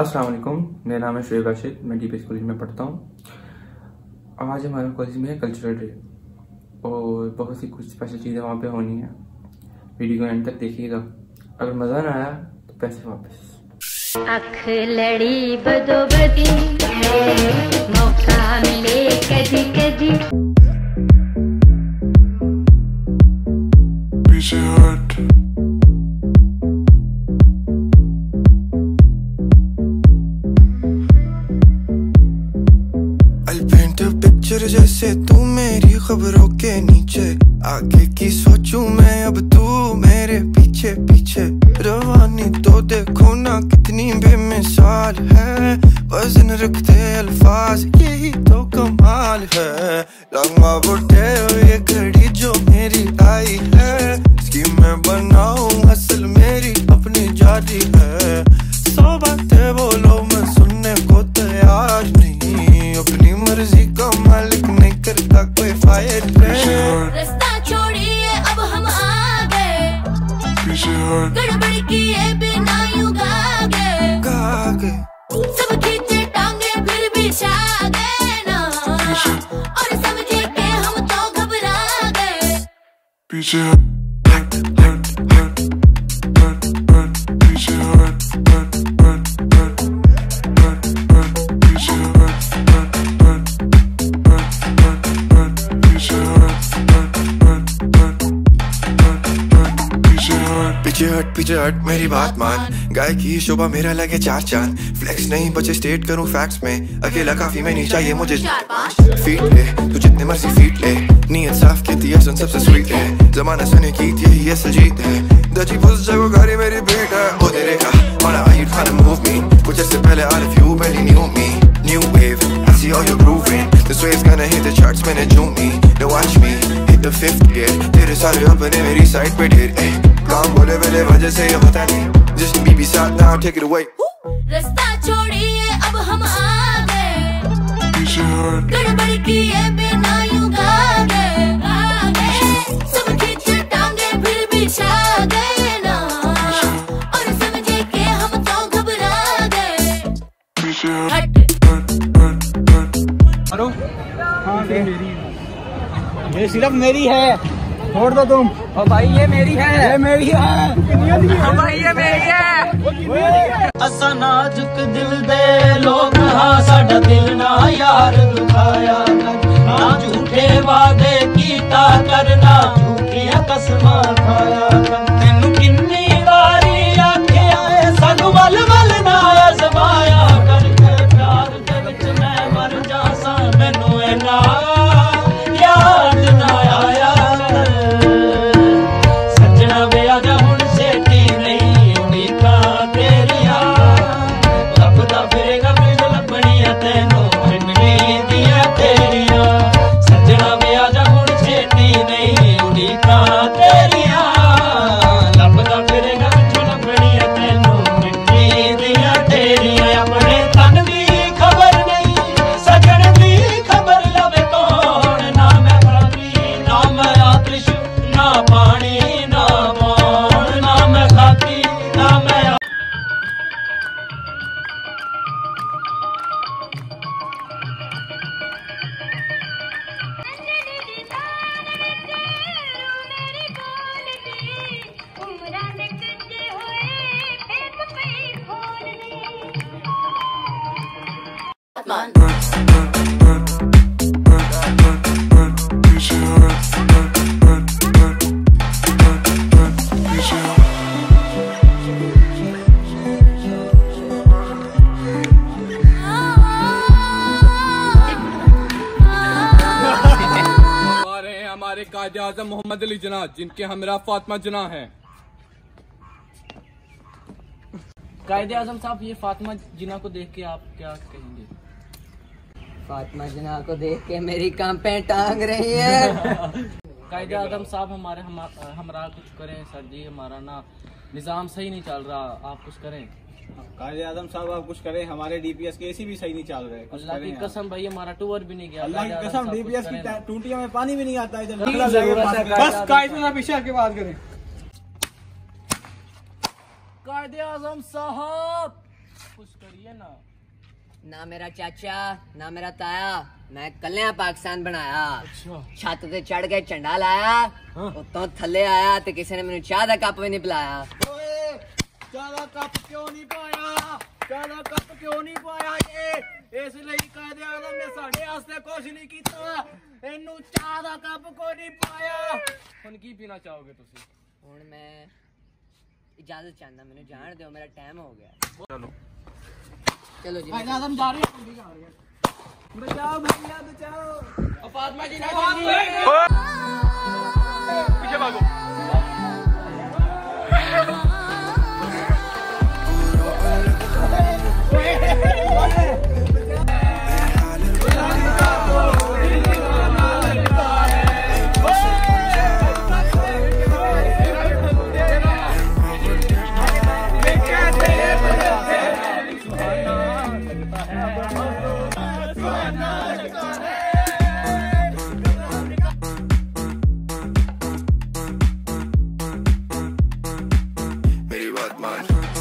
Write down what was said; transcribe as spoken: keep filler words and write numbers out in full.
अस्सलाम वालेकुम, मेरा नाम है श्रेय भाष्य, मैं डीपीएस कॉलेज में पढ़ता हूँ। आज हमारे कॉलेज में कल्चरल डे और बहुत सी कुछ स्पेशल चीज़ें वहाँ पे होनी है। वीडियो को एंड तक देखिएगा, अगर मज़ा ना आया तो पैसे वापस। अख लड़ी बदोबदी मौका मिले कदी कदी। जैसे तू मेरी खबरों के नीचे, आगे की सोचूं मैं अब तू मेरे पीछे पीछे। रवानी तो देखो ना कितनी बेमिसाल है, वजन रखते अल्फाज यही तो कमाल है। लम्हा बढ़ते हुए घड़ी जो मेरी आई है, इसकी मैं बनाऊं असल मेरी अपनी जारी है। सौ बातें बोलो मैं सुनने को तैयार नहीं, अपनी मर्जी का मालिक नहीं करता कोई फायर। रास्ता छोड़िए अब हम आ गए, गड़बड़ किए बिना यूं गा गए। सब खींचे टांगे फिर भी छा गए ना, और समझे के हम तो घबरा गए। पीछे हट हट हट हट हट, पीछे हट हट हट हट हट हट, पीछे हट हट हट हट हट हट, पीछे हट हट हट हट हट, पीछे हट पीछे हट पीछे हट। मेरी बात मान, गाय की शोभा मेरा लगे चार चांद। फ्लेक्स नहीं बचे स्टेट करूं फैक्ट्स में, अकेला काफी मैं नहीं चाहिए मुझे चार पांच। फीट ले तू जितने मर्जी फीट ले, नीयत साफ की थी असन सबसे स्वीट है। जमाना सुने की थी यही असल जीत है, दर्जी घुस जाओ गाड़ी मेरी भीड़ है। ओ तेरे का माना I you trying to move me, कुछ ऐसे पहले I love you belly new me. New wave, I see all your grooving. This wave's gonna hit the charts, man, and zoom me. Now watch me hit the fifth gear. तेरे सारे अपने मेरी side पे ढेर हैं। काम बोले मेरे वजह से ये पता नहीं। Just be be sad now, take it away. रास्ता छोड़िए अब हम आ गए। पीछे हट। गड़बड़ किए बिना यूं गा गए। आ गए। सब खींचे टांगे फिर भी छा गए ना, और समझे के हम तो घबरा गए। पीछे हट। हाँ मेरी, ये सिर्फ मेरी है, छोड़ दो तुम। और भाई ये मेरी है, ये मेरी है, और भाई ये मेरी है। असा ना झुक दिल दे लोग, हाँ साडा दिल ना यार दुखाया कर। ना झूठे वादे कीता करना, झूठिया कसमा खाया कर। तेनू किन्नी वारी आखिया है, सानू वल वल ना आजमाया कर। कायदेआजम मोहम्मद अली जिना, जिनके हमरा फातिमा जिना है। कायदेआजम साहब, ये फातिमा जिना को देख के आप क्या कहेंगे? फातिमा जिना को देख के मेरी कांपे टांग रही है। कायदेआजम साहब, हमारे हम, हमरा कुछ करें सर जी, हमारा ना निज़ाम सही नहीं चल रहा, आप कुछ करें। कायदेआजम साहब आप कुछ करें, हमारे डीपीएस के एसी भी सही नहीं चल रहे। अल्लाह की कसम भाई, हमारा टूवर भी नहीं गया। अल्लाह की कसम, डीपीएस की टूटियां में पानी भी नहीं आता है। बस कायदेआजम की बात करें। कायदेआजम साहब कुछ करिए। बोलिए ना। ना मेरा चाचा ना मेरा ताया, मैं कल्याण पाकिस्तान बनाया। अच्छा। छत से चढ़ के झंडा लाया, हाँ? उत्तों थले आया तो किसी ने मेनू चाह का कप भी नहीं पिलाया। चाह का कप क्यों नहीं पाया? चाह का कप क्यों नहीं पाया? ये इसलिए कायदेआजम ने साडे वास्ते कुछ नहीं किया, इनू चाह का कप को नहीं पाया। हुण की पीना चाहोगे तुसी? हुण मैं इजाजत चाहना, मैनू जान दिओ, मेरा टाइम हो गया। चलो चलो जी, आजम जा रहे हैं। बचाओ भैया बचाओ, फातिमा जिना पीछे भागो। What man?